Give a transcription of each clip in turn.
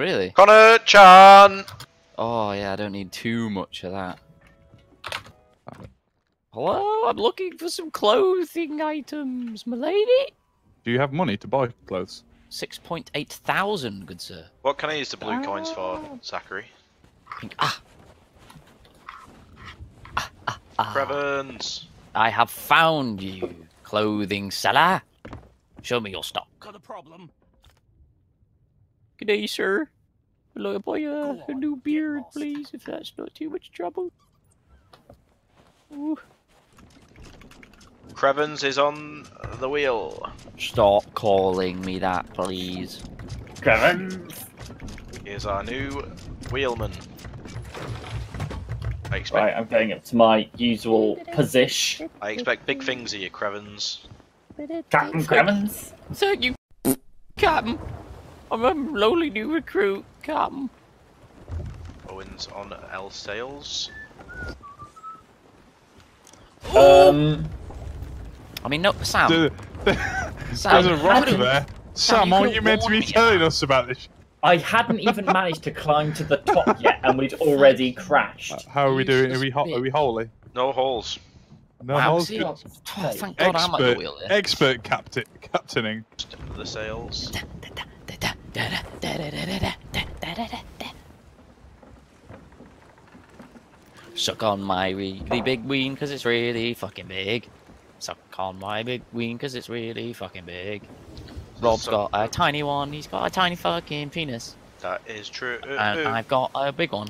Really? Connor Chan! Oh yeah, I don't need too much of that. Hello, I'm looking for some clothing items, my lady. Do you have money to buy clothes? 6,800, good sir. What can I use the blue coins for, Zachary? Pink. Crevins! I have found you, clothing seller. Show me your stock. Got a problem. Good day, sir. I'd like to buy a new beard, please, if that's not too much trouble. Ooh. Crevins is on the wheel. Stop calling me that, please. Crevins is our new wheelman. Right, I'm going up to my usual position. I expect big things of you, Crevins. Captain Crevins? Sir, you Captain. I'm a lowly new recruit, Captain. Owen's on L sales. I mean, no, Sam. Sam, there's a rock there. Sam, aren't you meant to be telling us about this? I hadn't even managed to climb to the top yet, and we'd already crashed. How are we doing? Are we holy? No holes. No holes. Oh, thank God I'm at the wheel there. Expert captaining. The sails. Suck on my really big ween, because it's really fucking big. Suck on my big ween, because it's really fucking big. Rob's got a tiny one, he's got a tiny fucking penis. That is true. And I've got a big one.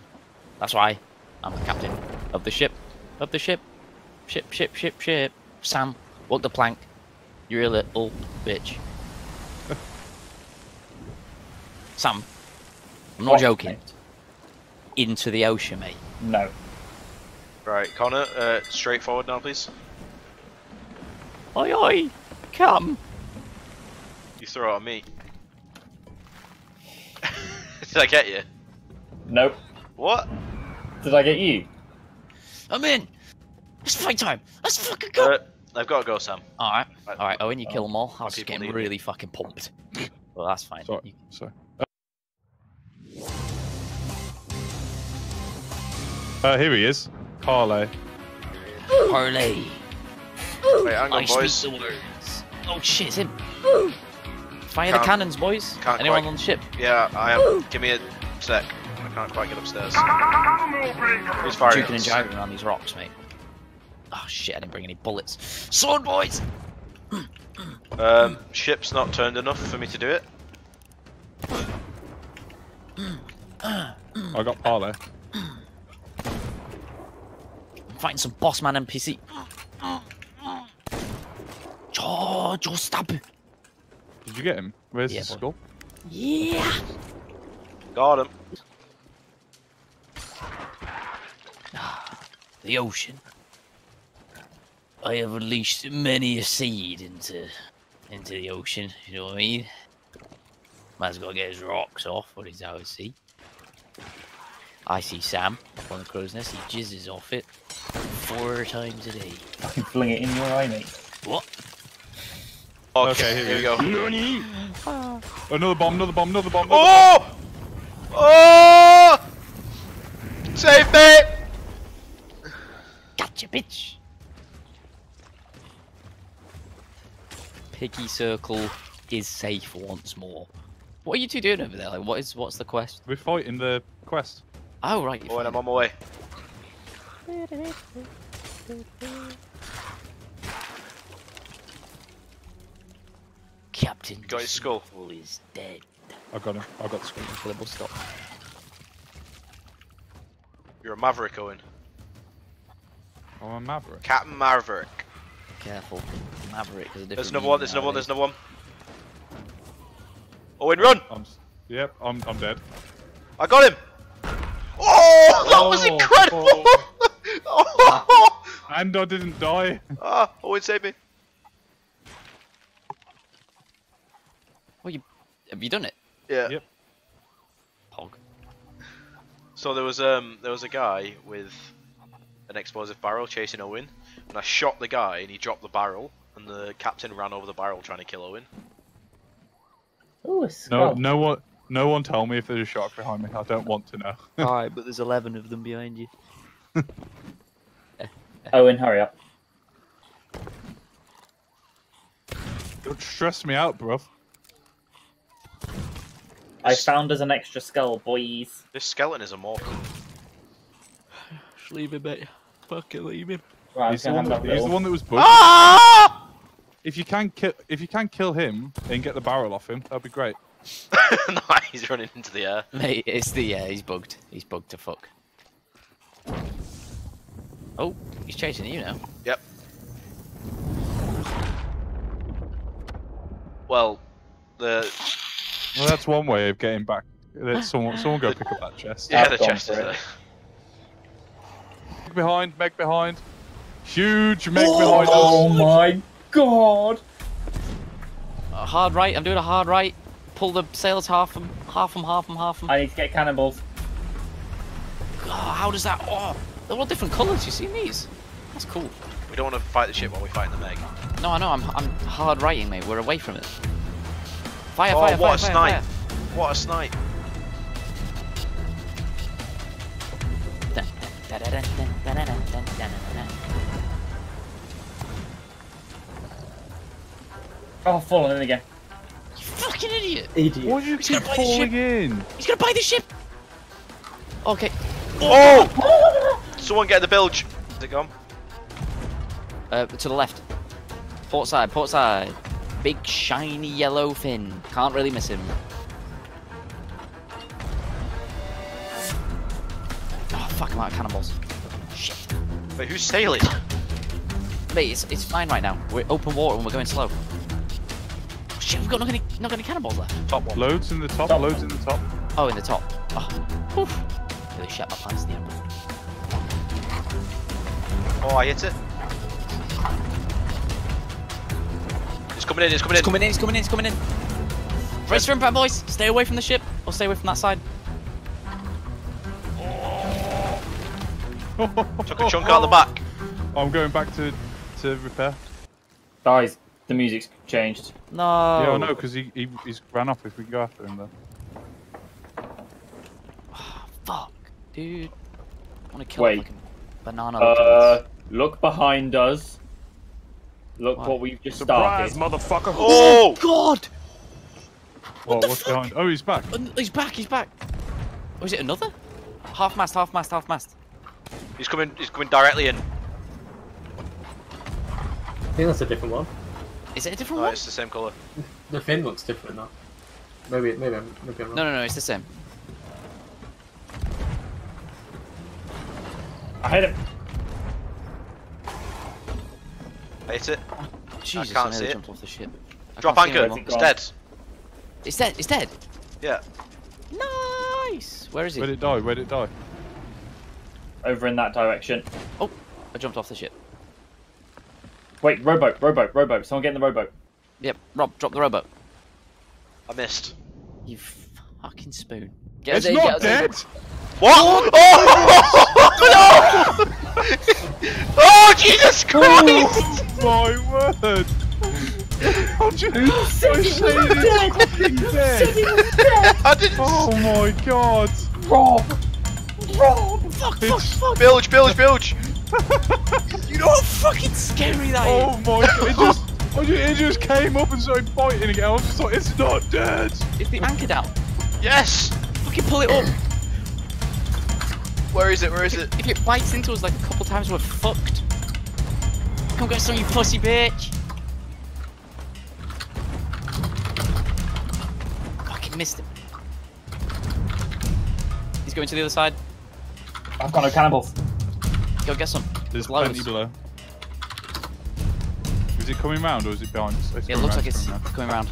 That's why I'm the captain of the ship. Of the ship. Ship. Sam, walk the plank. You're a little bitch. Sam, I'm not joking. Mate. Into the ocean, mate. No. Right, Connor, straight forward now, please. Oi, oi, come. You throw it at me. Did I get you? Nope. What? Did I get you? I'm in! It's fight time! Let's fucking go! I've got to go, Sam. Alright, alright, Owen, you kill them all. I was just getting really fucking pumped. Well, that's fine. Sorry, sorry. Here he is. Harley. Harley. Wait, hang on, boys. Oh shit, it's him. Fire the cannons, boys. Anyone on the ship? Yeah, I am. Give me a sec. I can't quite get upstairs. Who's firing? Juking and jiving around these rocks, mate. Oh shit, I didn't bring any bullets. Sword, boys! Ship's not turned enough for me to do it. I got Harley. I'm fighting some boss man NPC. George, you'll stab him. Did you get him? Where's the skull? Yeah! Got him. The ocean. I have unleashed many a seed into the ocean, you know what I mean? Man's got to get his rocks off when he's out at sea. I see Sam up on the crow's nest, he jizzes off it 4 times a day. I can fling it in your eye, mate. What? Okay, here we go. Another bomb, another bomb, another bomb. Oh! Oh! Save me! Gotcha, bitch. Piggy Circle is safe once more. What are you two doing over there? Like, what's the quest? We're fighting the quest. Oh right. Oh, and I'm on my way. Captain got his skull. Is dead. I got him. I got the skull. Flibble stop. You're a maverick, Owen. Oh, I'm a maverick. Captain Maverick. Careful, maverick. There's another one. There's another one. There's another one. Owen, run! Yep, I'm dead. I got him. Oh, that was incredible! Oh. And I didn't die. Ah, Owen saved me. Well, have you done it? Yeah. Yep. Pog. So there was a guy with an explosive barrel chasing Owen, and I shot the guy, and he dropped the barrel, and the captain ran over the barrel trying to kill Owen. Ooh, no, no one, No one tell me if there's a shark behind me. I don't want to know. Alright, but there's 11 of them behind you. Owen, hurry up. Don't stress me out, bruv. I found us an extra skull, boys. This skeleton is a morph. Just leave him, mate. Fucking leave him. Right, he's the one that was bugged. Ah! If you can kill him and get the barrel off him, that'd be great. No, he's running into the air. Mate, it's the air. He's bugged. He's bugged to fuck. Oh, he's chasing you now. Yep. Well, that's one way of getting back. Someone go pick up that chest. Yeah, the chest is there. Meg behind. Huge Meg behind us. Oh my god. Hard right. I'm doing a hard right. Pull the sails half them. I need to get cannonballs. God, how does that... Oh, they're all different colours. You seen these? That's cool. We don't want to fight the ship while we fight the Meg. No, I know. I'm hard righting, mate. We're away from it. Fire, oh, fire, what fire, a snipe. Fire. What a snipe. Oh, falling in again. Fucking idiot! Why do you keep falling in? He's gonna buy the ship! Okay. Oh! Someone get the bilge! Is it gone? To the left. Port side. Big shiny yellow fin. Can't really miss him. Oh, fuck, I'm out of cannonballs. Shit. Wait, who's sailing? Mate, it's fine right now. We're open water and we're going slow. Shit, we've got not any cannonballs left. Top one. Loads in the top, loads in the top. Oh, in the top. Oh, oof. Really shat my pants in the end. Oh, I hit it. It's coming in. Race for impact, boys. Stay away from the ship. Or stay away from that side. Oh. Took a chunk out the back. I'm going back to repair. Guys, the music's changed. No. Yeah, I know, because he's ran off. If we can go after him, then. Oh, fuck, dude. I want to kill him. Banana. Look behind us. Look what we've just started. Surprise, motherfucker! Oh god! What's behind? Oh, he's back. He's back. Oh, is it another? Half mast. He's coming directly in. I think that's a different one. Is it a different one? It's the same colour. The fin looks different though. Maybe I'm wrong. No, it's the same. I hit it. I hit it. Oh, Jesus, I can't see it. Off the ship. Drop anchor. It's dead. It's dead? Yeah. Nice. Where is it? Where'd it die? Over in that direction. Oh, I jumped off the ship. Wait, rowboat. Someone get in the rowboat. Yep, Rob, drop the rowboat. I missed. You fucking spoon. It's not dead! What? Oh! No! Oh, Jesus Christ! Oh, my word! How did you say it was dead? I didn't... Oh my god! Rob! Fuck! Bilge! You know how fucking scary that is! Oh my god, it just came up and started biting again. I was just like, it's not dead! Is the anchor down? Yes! Fucking pull it up! Where is it? If it bites into us like a couple times, we're fucked. Come get some, you pussy bitch! Fucking missed him. He's going to the other side. I've got no cannibals. Go get some. There's plenty below. Is it coming round or is it behind? It looks like it's coming round.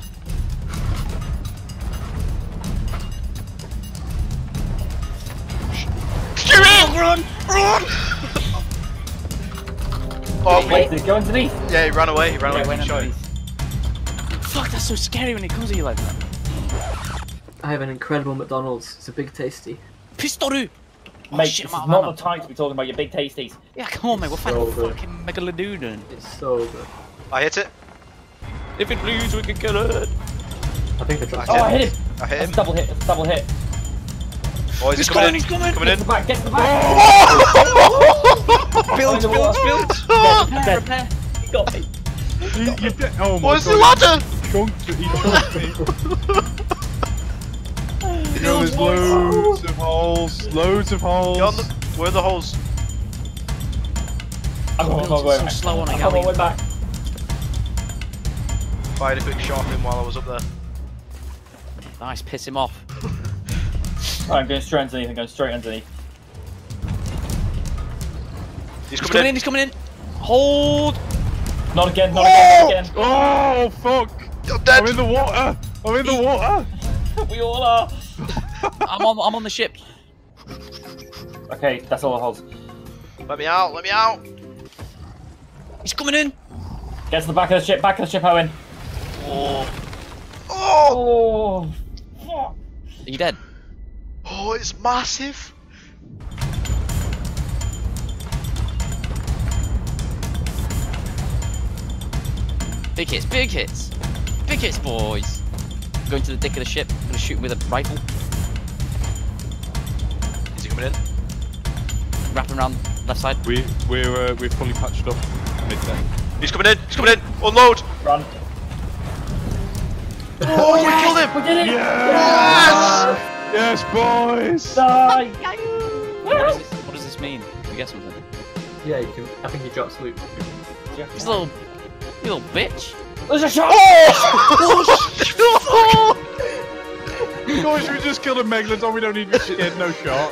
Run! Oh, wait, go underneath. Yeah, he ran away. Fuck, that's so scary when it comes at you like that. I have an incredible McDonald's. It's a big tasty. Pistoru! Oh, mate, shit, it's not the time to be talking about your big tasties. Yeah, come on, mate, we'll find a fucking Megalodon. It's so good. I hit it. If it bleeds, we can kill it. I think I hit it. I hit him. That's a double hit, Oh, he's coming in, he's coming in. Get to the back, Oh! Build. Repair. He got me. He got me. Oh my God. Where's the ladder? He chunked me. There's loads of holes, Where are the holes? I'm slow on it, I'm on my way back. Fired a quick shot at him while I was up there. Nice, piss him off. Right, I'm going straight underneath, He's coming in, Hold! Not again, not again. Oh, fuck! You're dead! I'm in the water! We all are! I'm on the ship. Okay, that's all the holes. Let me out, He's coming in! Get to the back of the ship, Owen. Oh! Are you dead? Oh, it's massive! Big hits, big hits, boys! I'm going to the dick of the ship, I'm gonna shoot him with a rifle. Is he coming in? Wrap him around the left side. We're fully patched up mid there. He's coming in, Unload! Run. Oh, we killed him! We did it! Yes! Yes, boys! Die! What does this mean? Can we get something? Yeah, you can. I think he drops loot. He's a little... You little bitch! There's a shot! Oh! Of course, we just killed a Megalodon, we don't need to get no shot.